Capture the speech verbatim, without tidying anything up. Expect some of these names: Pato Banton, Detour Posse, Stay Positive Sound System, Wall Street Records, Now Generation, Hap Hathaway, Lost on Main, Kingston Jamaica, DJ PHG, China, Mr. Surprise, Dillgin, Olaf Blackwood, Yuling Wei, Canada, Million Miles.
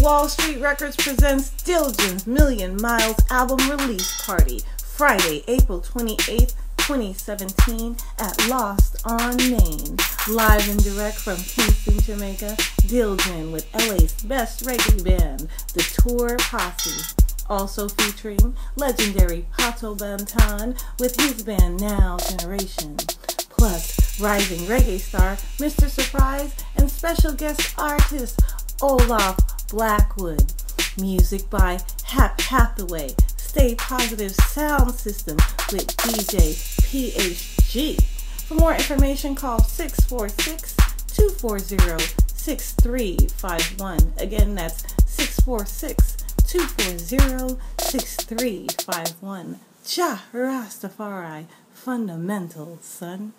Wall Street Records presents Dillgin's Million Miles album release party, Friday, April twenty-eighth, twenty seventeen at Lost on Main. Live and direct from Kingston, Jamaica, Dillgin with L A's best reggae band, Detour Posse. Also featuring legendary Pato Banton with his band Now Generation. Plus, rising reggae star Mister Surprise and special guest artist Olaf Blackwood. Music by Hap Hathaway, Stay Positive Sound System with D J P H G. For more information, call six four six, two four zero, six three five one. Again, that's six four six, two four zero, six three five one. Ja Rastafari, fundamental, son.